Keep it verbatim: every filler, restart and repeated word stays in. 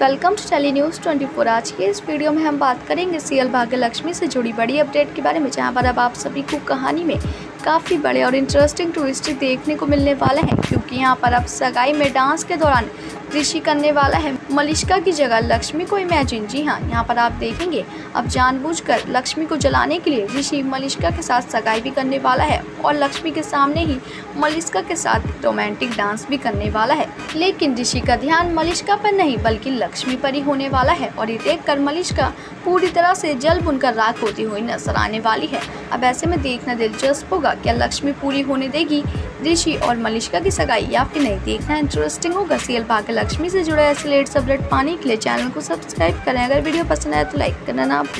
Welcome to tele news चौबीस। आज के इस वीडियो में हम बात करेंगे सीरियल भाग्य लक्ष्मी से जुड़ी बड़ी अपडेट के बारे में, जहां पर अब आप सभी को कहानी में काफ़ी बड़े और इंटरेस्टिंग ट्विस्ट देखने को मिलने वाला है, क्योंकि यहां पर अब सगाई में डांस के दौरान ऋषि करने वाला है मलिश्का की जगह लक्ष्मी को इमेजिन। जी हाँ, यहाँ पर आप देखेंगे अब जानबूझकर लक्ष्मी को जलाने के लिए ऋषि मलिश्का के साथ सगाई भी करने वाला है और लक्ष्मी के सामने ही मलिश्का के साथ रोमांटिक डांस भी करने वाला है। लेकिन ऋषि का ध्यान मलिश्का पर नहीं बल्कि लक्ष्मी पर ही होने वाला है और ये देखकर मलिश्का पूरी तरह से जल बुनकर राख होती हुई नजर आने वाली है। अब ऐसे में देखना दिलचस्प होगा, क्या लक्ष्मी पूरी होने देगी ऋषि और मलिश्का की सगाई या फिर नहीं, देखना इंटरेस्टिंग होगा। सीरियल भाग्य लक्ष्मी से जुड़े ऐसे लेटेस्ट अपडेट पाने के लिए चैनल को सब्सक्राइब करें। अगर वीडियो पसंद आया तो लाइक करना ना भूलें।